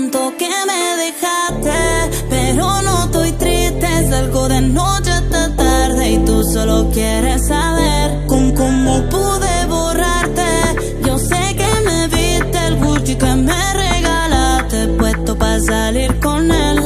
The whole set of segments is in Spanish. tonto que me dejaste, pero no estoy triste. Salgo de noche hasta tarde y tú solo quieres saber con cómo pude borrarte. Yo sé que me viste el Gucci que me regalaste, puesto para salir con él.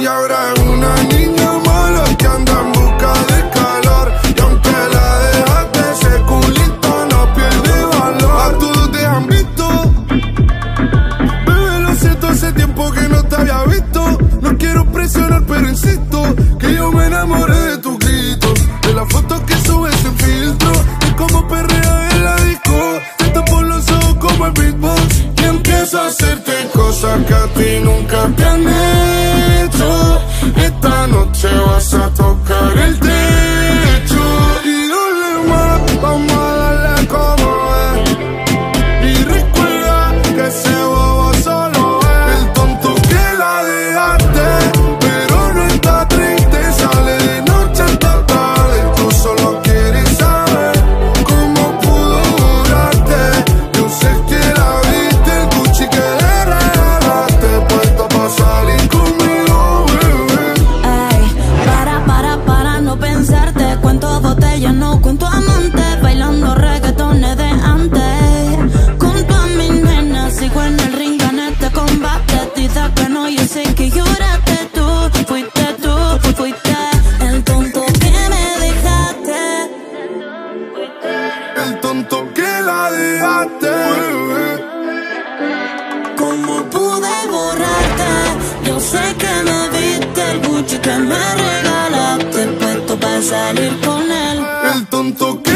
Y ahora es una niña mala que anda en busca de calor, y aunque la dejaste, ese culito no pierde valor. A todos te han visto, bebé, lo siento, hace tiempo que no te había visto. No quiero presionar, pero insisto que yo me enamoré de tus gritos, de las fotos que subes sin filtro, y como perrea en la disco. Te tapo los ojos como el beatbox y empiezo a hacerte cosas que a ti nunca te han hecho. Esta noche vas a tocar el techo y dale más, vamos a darle como es. Y recuerda que ese bobo solo es el tonto que la dejaste, pero no está triste. Sale de noche hasta tarde, tú solo quieres saber cómo pudo durarte. Yo sé que la viste el Gucci que le regalaste, puesto para salir conmigo. Sé que me viste el Gucci que me regalaste, puesto para salir con él. El tonto que